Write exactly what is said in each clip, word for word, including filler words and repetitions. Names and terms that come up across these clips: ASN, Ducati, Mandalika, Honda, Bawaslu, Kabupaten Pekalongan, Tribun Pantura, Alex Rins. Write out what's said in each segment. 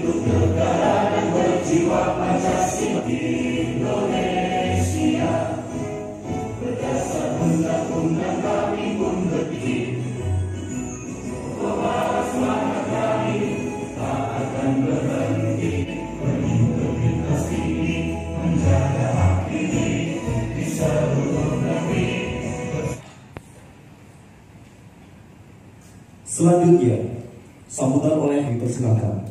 hidup negara dan berjiwa Pancasila. Indonesia berdasar undang-undang kami pun berpikir bahwa semangat kami tak akan berhenti berhidup lintas ini, menjaga hak ini di seluruh negeri. Selanjutnya sambutan oleh dipersilakan.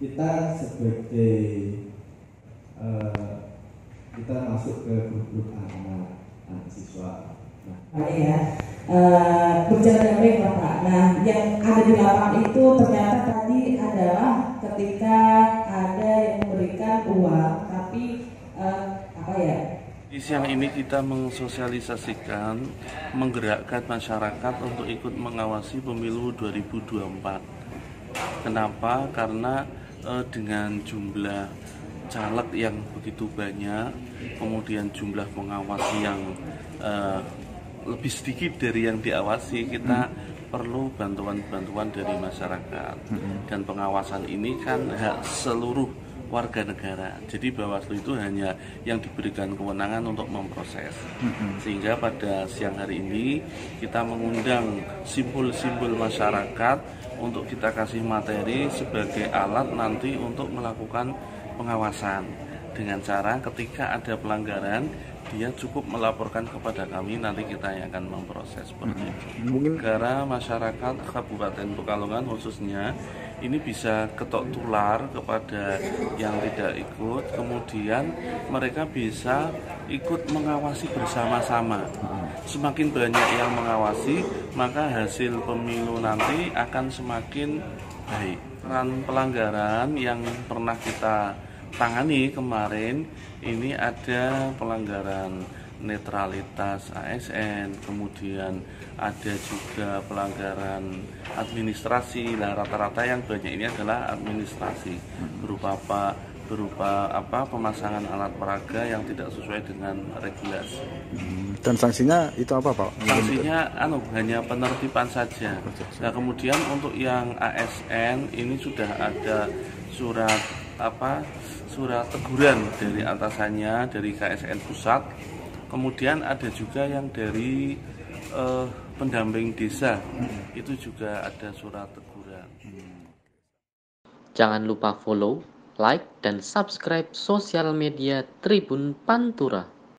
Kita sebagai uh, kita masuk ke grup anak anak siswa. Nah, ya, uh, berbicara dengan Bapak. Nah, yang ada di lapangan itu ternyata tadi adalah ketika ada yang memberikan uang, tapi uh, apa ya? Di siang ini kita mensosialisasikan, menggerakkan masyarakat untuk ikut mengawasi pemilu dua ribu dua puluh empat. Kenapa? Karena uh, dengan jumlah caleg yang begitu banyak, kemudian jumlah pengawas yang uh, lebih sedikit dari yang diawasi, kita hmm. perlu bantuan-bantuan dari masyarakat. Hmm. Dan pengawasan ini kan hak seluruh warga negara. Jadi Bawaslu itu hanya yang diberikan kewenangan untuk memproses. Hmm. Sehingga pada siang hari ini kita mengundang simpul-simpul masyarakat untuk kita kasih materi sebagai alat nanti untuk melakukan pengawasan. Dengan cara ketika ada pelanggaran, dia cukup melaporkan kepada kami, nanti kita yang akan memproses seperti itu. Mungkin karena masyarakat Kabupaten Pekalongan khususnya ini bisa ketok tular kepada yang tidak ikut, kemudian mereka bisa ikut mengawasi bersama-sama. Semakin banyak yang mengawasi, maka hasil pemilu nanti akan semakin baik. Dan pelanggaran yang pernah kita tangani kemarin ini ada pelanggaran netralitas A S N, kemudian ada juga pelanggaran administrasi. Nah, rata-rata yang banyak ini adalah administrasi berupa apa? berupa apa pemasangan alat peraga yang tidak sesuai dengan regulasi. Dan sanksinya itu apa, Pak? Sanksinya anu hanya penertiban saja. Nah, kemudian untuk yang A S N ini sudah ada surat apa? surat teguran dari atasannya, dari K S N pusat. Kemudian ada juga yang dari eh, pendamping desa, itu juga ada surat teguran. Jangan lupa follow, like, dan subscribe sosial media Tribun Pantura.